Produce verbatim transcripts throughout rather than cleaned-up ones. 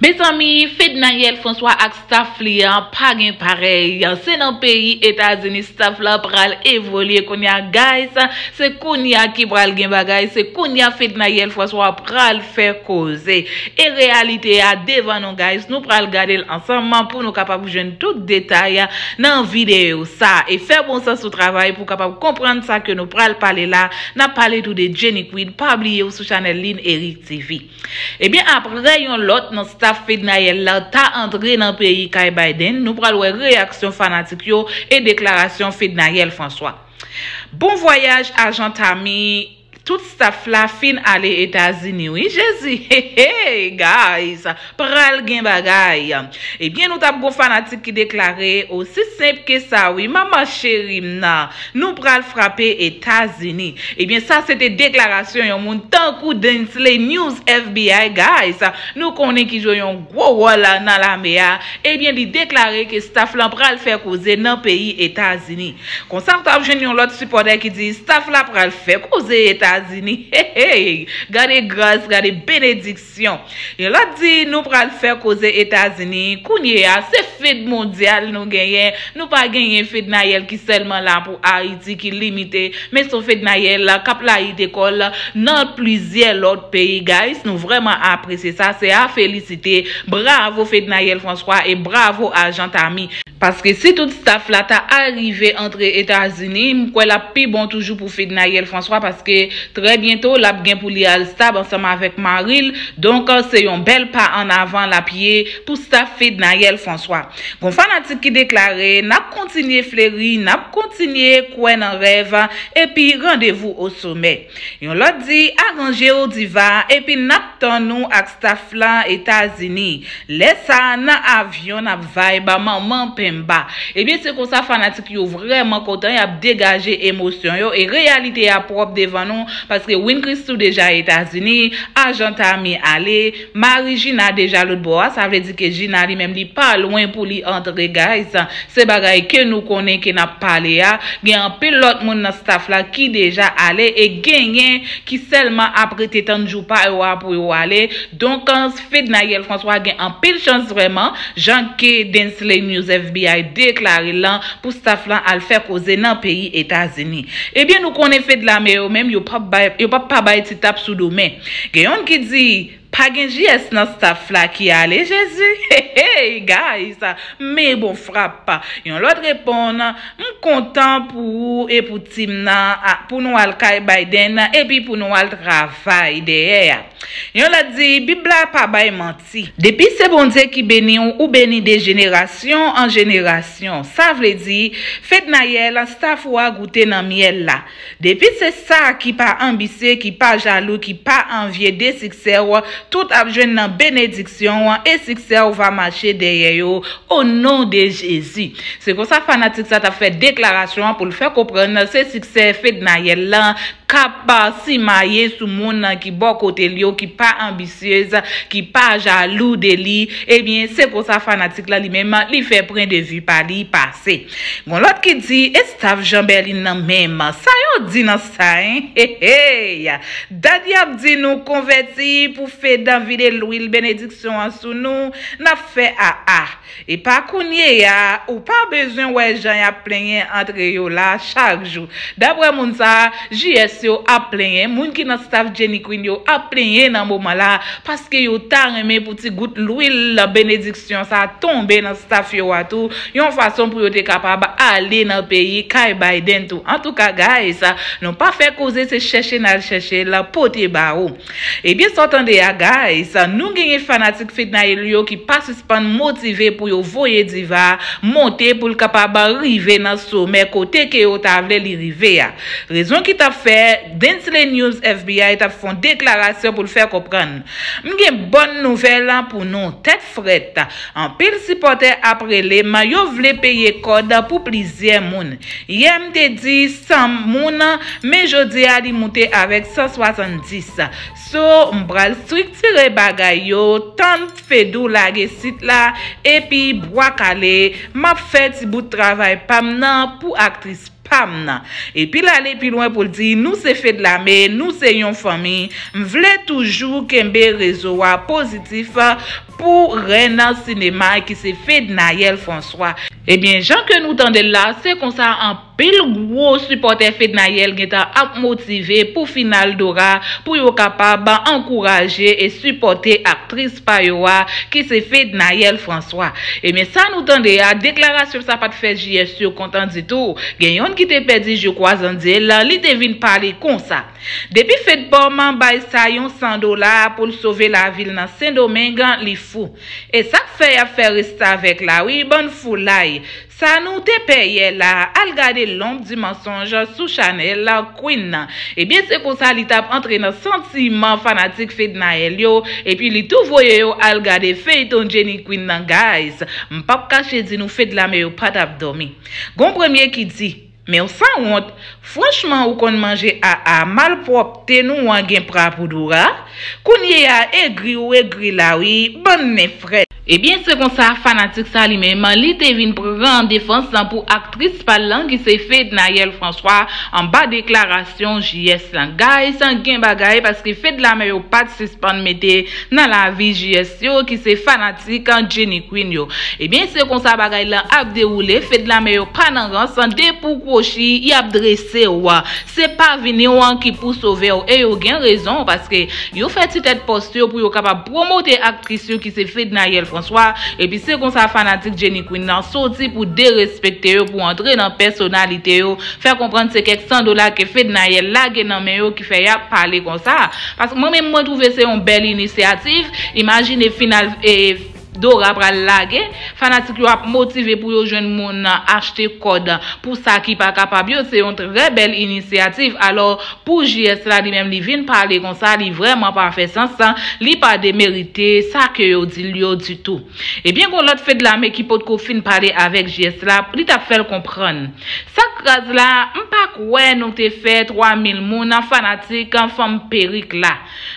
Mes amis, Fednaelle François ak staff li an pa gen pareil. C'est dans pays États-Unis staff la pral évoluer konya guys, c'est konya qui pral gen bagay, c'est konya Fednaelle François pral faire causer. Et réalité a devant nous guys, nous pral garder ensemble pour nous capable joindre tout détail dans vidéo ça et faire bon sens au travail pour capable comprendre ça que nous pral parler là. N'a parlé tout de Jenny Queen, pas oublier ou sur channel Lin Eric T V. Et bien après yon l'autre dans Fednaelle la ta entré dans le pays Kai Biden, nous pral wè réaction fanatique yo et déclaration Fednaelle François. Bon voyage agent ami, tout staff la fin aller États-Unis. Oui, Jésus, hey, hey, guys, pral gen bagay. Eh bien, nous tap gon fanatique qui déclaré aussi simple que ça, oui, maman chérie mna, nous pral frapper États-Unis. Eh bien, ça c'était déclaration yon moun tan kou densley news F B I, guys. Nous connaissons qui joue yon gros rôle dans la mer. Eh bien, il déclaré que staff la pral faire causer dans pays États-Unis. Comme ça, nous tap jwenn yon l'autre supporter qui dit staff la pral faire causer États-Unis. Hey, hey, gardez grâce, gardez bénédiction. Et là, dit, nous pral faire causer États-Unis. Kounye a, c'est fête mondiale, nous gagnons. Nous pas gagnons Fednaelle qui seulement là pour Haïti, qui limité. Mais son Fednaelle là, cap la école, dans plusieurs autres pays, guys. Nous vraiment apprécier ça. C'est à féliciter. Bravo Fednaelle François et bravo agent ami. Parce que si tout staff là t'a arrivé entre États-Unis, m'kwe la pi bon toujours pour Fednaelle François parce que très bientôt la gen pou li al stable ensemble avec Maril. Donc c'est un bel pas en avant la pied pour staff Fednaelle François. Gon fanatique qui déclaré n'a continuer fleuri, n'a continuer kwen en rêve et puis rendez-vous au sommet. Yon l'autre dit arranger au diva et puis n'a ton nous ak staff là États-Unis. Laisse ça nan avion n'a vibe maman. Et bien, c'est comme ça, fanatique, yo vraiment content, y a dégagé émotion, yo, et réalité, y a propre devant nous, parce que Win Christou déjà États-Unis, agent ami allé, Marie-Gina déjà l'autre bois, ça veut dire que Gina lui-même dit pas loin pour lui entrer, guys, c'est bagay que nous connaissons, que n'a parlé, a, gen un peu l'autre monde dans staff là, qui déjà allé, et gagné, qui seulement après tant de jours pas, yo, pour yo aller, donc, en Fednaelle François, gen un pile chance vraiment, Jean K. Densley News F B I déclaré là pour staff là à le faire causer dans le pays États-Unis. Eh bien, nous connaissons fait de la mer même, yo pas pas bail ti tap sous domaine. Gayon qui dit pas gen J S dans staff là qui allait Jésus. Hey, hey guys, mais bon frappe. Yon l'autre répond, "M content pour et pour team nan, pour nous al Kai Biden et puis pour nous al travail derrière." Yon l'a dit, Bibla pa bay menti. Depuis c'est bon Dieu qui bénit ou bénit des générations en génération. Ça veut dire, Fednaelle, staff ou a goûté nan miel là. Depuis c'est ça qui pas ambitieux, qui pas jaloux, qui pas envier des succès ou tout a jouen nan bénédiction et succès ou va marcher derrière yo au nom de Jésus. C'est comme ça fanatique ça t'a fait déclaration pour le faire comprendre ce succès Fednaelle là. Kapa si maye sou moun qui bon côté li qui pas ambitieuse, qui pas jaloux de li, eh bien c'est pour ça fanatique là lui-même li fait point de vue par li passé. Bon l'autre qui dit et staff Jean-Berlin nan même, ça yon dit nan ça hein. Hey, hey. Daddy a dit nous converti pour faire dans vider l'huile bénédiction en sous nous, n'a fait a a. Et pas kounye ya ou pas besoin ouais Jean y a plaigné entre yo là chaque jour. D'après moun ça, J S yo a plein moun ki nan staff Jenny Queen yo a plein nan moment là parce que yo ta remè pour ti goutte l'huile la bénédiction ça tomber dans staff yo a tout yon façon pour yo te capable aller dans pays Kai Biden tout en tout cas guys non pas fait causer se chercher nan chercher la pote ba ou et bien s'entendez à guys nous gagne fanatique Fednaelle yo qui pas suspendre motivé pour yo voyer diva monter pour capable arriver dans sommet côté que yo ta vle li rive a raison qui t'a fait densley news F B I t'a font déclaration pour le faire comprendre. M'gen bonne nouvelle pour nous tête frette. En pile supporter après les maillots vle payer code pour plusieurs moun. Hier m'te dit cent moun mais jodi a li monter avec cent soixante-dix. So m'bral structurer bagay yo, tant fedou lage site la et puis bois calé, m'a fait ti bout travail pam nan pour actrice et puis l'aller plus loin pour dire nous c'est fait de la mer nous c'est une famille m'vle toujours qu'un réseau positif pour Rena Cinéma qui c'est Fednaelle François. Eh bien, gens que nous tendez là, c'est comme ça un pile gros supporter Fednaelle qui est motivé pour final Dora, pour être capable d'encourager et supporter actrice Payoa qui c'est Fednaelle François. Eh bien, ça nous tendez à déclaration ça pas de fait J S U content du tout. Gagnant qui t'est perdu, je crois, en dit là, il devine parler comme ça. Depuis fait bon, man, bay ça yon cent dollars pour sauver la ville dans Saint-Domingue, li fou. Et ça fait à faire rester avec la, oui, bonne foulaille. Ça nous te paye là, à regarder l'ombre du mensonge sous Chanel la Queen. Et bien, c'est pour ça, l'étape entre dans sentiment fanatique Fednaelle yo, et puis li tout voye yo, à regarder Feiton Jenny Queen nan guys. M'pap kache di nou fait de la mais yo pas d'abdomen. Gon premier qui dit, mais on sans honte, franchement, ou qu'on mange à, à mal propre, nous en gain prapoudura, qu'on y a aigri ou aigri la oui, bonne frère. Eh bien, c'est comme ça, fanatique ça lui-même, il te vient prendre en défense pour actrice parlant qui s'est fait Fednaelle François en bas déclaration J S Langay, sans gain bagaille parce qu'il fait de la meilleure pas de suspendre mettez dans la vie J S yo qui s'est fanatique en Jenny Queen yo. Eh bien, c'est comme ça, bagaille là, a déroulé, fait de la meilleure pas dans rang, sans dépoucrocher, il a dressé ouah. C'est pas venir ouah qui pour sauver ou, et yo gain raison parce que yo fait cette tête posture pour yo capable promoter actrice qui s'est fait Fednaelle François. Et puis c'est comme ça fanatique Jenny Queen sorti pour dérespecter pour entrer dans personnalité faire comprendre c'est quelques cent dollars que Fednaelle là qui fait parler comme ça parce que moi même moi trouvé c'est une belle initiative. Imaginez final et Dora pral lage, fanatique yo ap motivé pour yo jeune moun acheter code pour ça qui pas capable, c'est une très belle initiative. Alors pour J S là lui même li vinn parler comme ça, li vraiment pas fait sens, li pas démérité ça que yo dit lui du tout. Et bien qu'on l'autre fait de la mais qui peut qu'on fin parler avec J S là, li t'a fait comprendre. Ça crase là, on pas croire nous t'ai fait trois mille moun fanatique en femme périque là.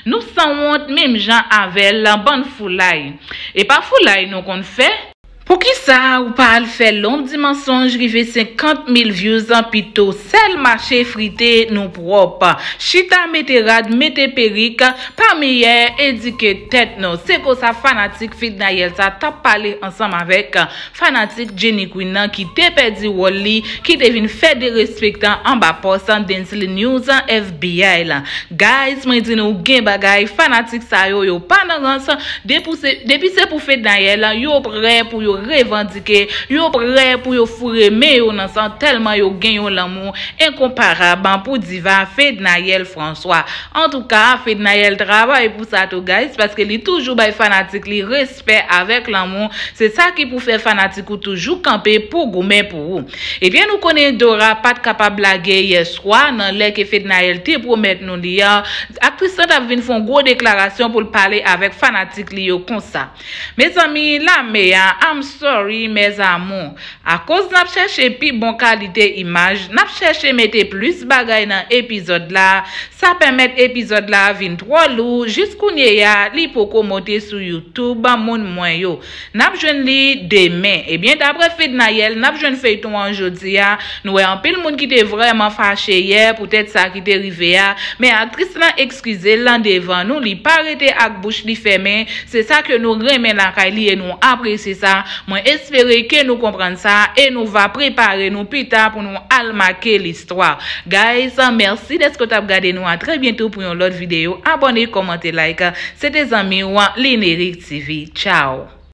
Nous sans honte même gens avec la bonne foulaille. Et pas là, nous qu'on fait. Pour qui ça, ou pas, le fait l'ombre du mensonge, rivé cinquante mille views en pito, sel marché frité, nous propre. Chita mette rad, mette perique, parmi hier, éduquer tête, non. C'est que ça, fanatique Fednaelle, ça t'a parlé ensemble avec fanatique Jenny Queen, qui te perdu Wally, qui devine fait de respectant en bas poste, densley news F B I, là. Guys, moi, dis nous, gain bagay, fanatique ça, yo, yo, pas dans l'ensemble, depuis c'est pour Fednaelle, yo, prêt pour yo, revendiquer, yo prêt pour yo fourrer mais yo nan san tellement yo gagne l'amour incomparable pour diva Fednaelle François. En tout cas, Fednaelle travaille pour ça tout guys parce que li toujours bay fanatique li respect avec l'amour, c'est ça qui pour faire fanatique ou toujours camper pour gourmet pour vous. Et bien nous connaît Dora pas capable blaguer hier soir dans l'air que Fednaelle te promet nous li actrice ça vinn font gros déclaration pour parler avec fanatique li comme ça. Mes amis, la meilleure I'm sorry, mes amours. À cause n'a cherché plus bon qualité image, n'a cherché mettre plus bagay dans épisode là. Ça permet épisode là vin trois lourd jusqu'où n'y a li poko monter sur YouTube moun moins yo. N'a jeune li demain. Et bien d'après Fednaelle, n'a jeune feuilleton aujourd'hui a, nous en pile moun qui était vraiment fâché hier, peut-être ça qui était arrivé a, mais actrice là excusez l'en devant nous, li pas arrêté ak bouche li fermé. C'est ça que nous remet la Kylie et nous apprécier ça. Moi espérer que nous comprenions ça et nous va préparer nous plus tard pour nous almaquer l'histoire. Guys, merci d'être que t'as regardé nous. À très bientôt pour une autre vidéo. Abonnez, commentez, like. C'était Zamiouan Lineric T V. Ciao.